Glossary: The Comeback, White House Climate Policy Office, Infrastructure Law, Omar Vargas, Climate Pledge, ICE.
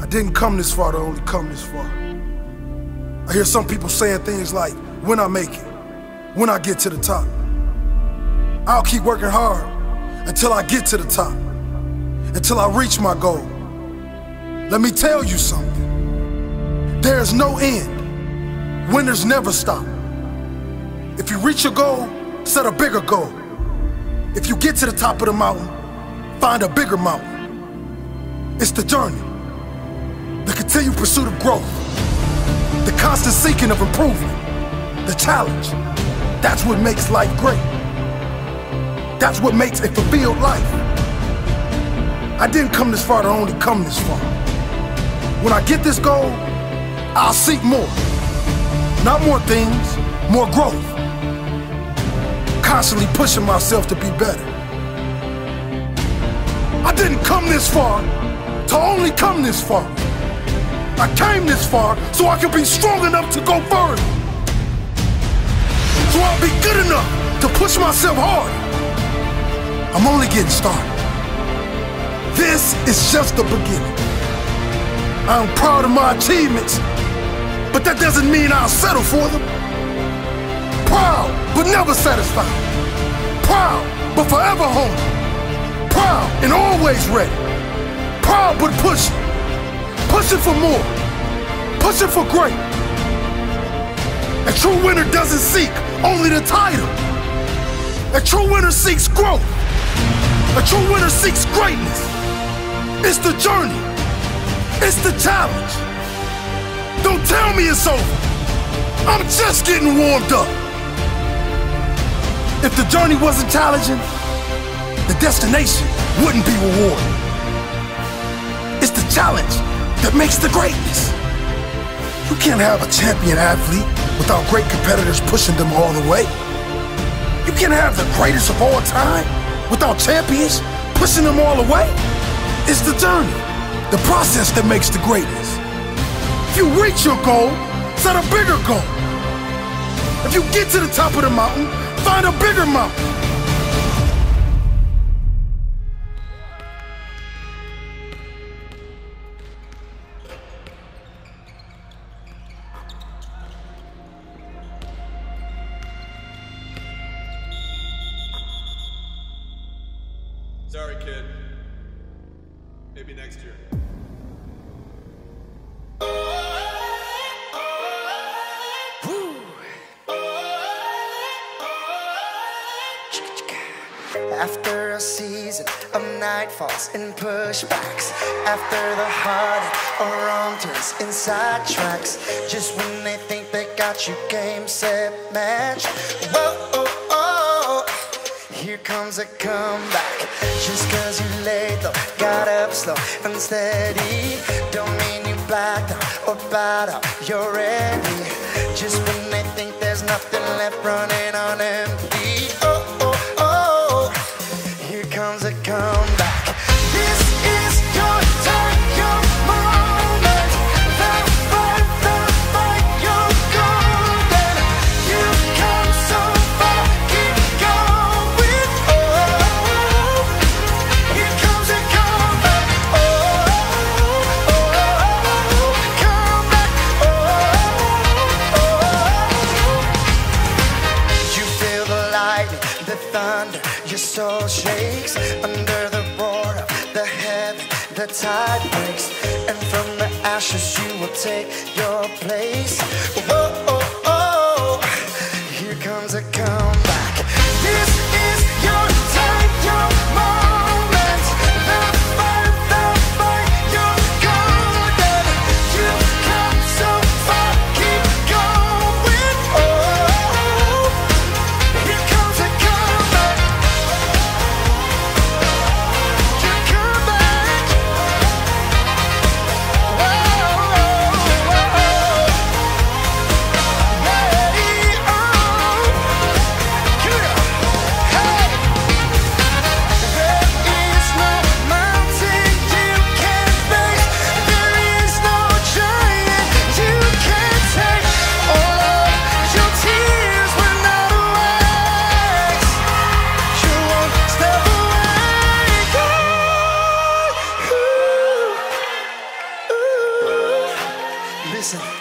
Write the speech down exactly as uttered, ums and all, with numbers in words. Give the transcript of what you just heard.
I didn't come this far to only come this far. I hear some people saying things like, when I make it, when I get to the top. I'll keep working hard until I get to the top, until I reach my goal. Let me tell you something. There's no end. Winners never stop. If you reach your goal, set a bigger goal. If you get to the top of the mountain, find a bigger mountain. It's the journey, the continued pursuit of growth, the constant seeking of improvement, the challenge. That's what makes life great. That's what makes a fulfilled life. I didn't come this far to only come this far. When I get this goal, I'll seek more. Not more things, more growth. Constantly pushing myself to be better. I didn't come this far to only come this far. I came this far so I can be strong enough to go further. So I'll be good enough to push myself hard. I'm only getting started. This is just the beginning. I'm proud of my achievements, but that doesn't mean I'll settle for them. Proud, but never satisfied. Proud, but forever hungry. Proud and always ready. Proud, but pushing. Pushing for more, pushing for great. A true winner doesn't seek only the title. A true winner seeks growth. A true winner seeks greatness. It's the journey. It's the challenge. Don't tell me it's over. I'm just getting warmed up. If the journey wasn't challenging, the destination wouldn't be rewarding. It's the challenge that makes the greatness. You can't have a champion athlete without great competitors pushing them all the way. You can't have the greatest of all time without champions pushing them all the way. It's the journey, the process that makes the greatness. If you reach your goal, set a bigger goal. If you get to the top of the mountain, find a bigger mountain. Sorry, kid. Maybe next year. Woo. After a season of nightfalls and pushbacks, after the heartache of wrong turns inside tracks, just when they think they got you, game, set, match. Whoa. Here comes a comeback. Just cause you late though, got up slow and steady, don't mean you blacked out or bowed out, you're ready. Just when they think there's nothing left, running on empty. Oh, oh, oh, here comes a comeback. This is your time, your moment. The fight, the fight, you're golden. You've come so far, keep going. Your soul shakes under the roar of the heaven, the tide breaks, and from the ashes you will take your place. Whoa, oh, oh, here comes a comeback. This is your time, your moment. The fight, the fight, you're golden. You've come so far, keep going. Oh, here comes a comeback. Oh, Listen.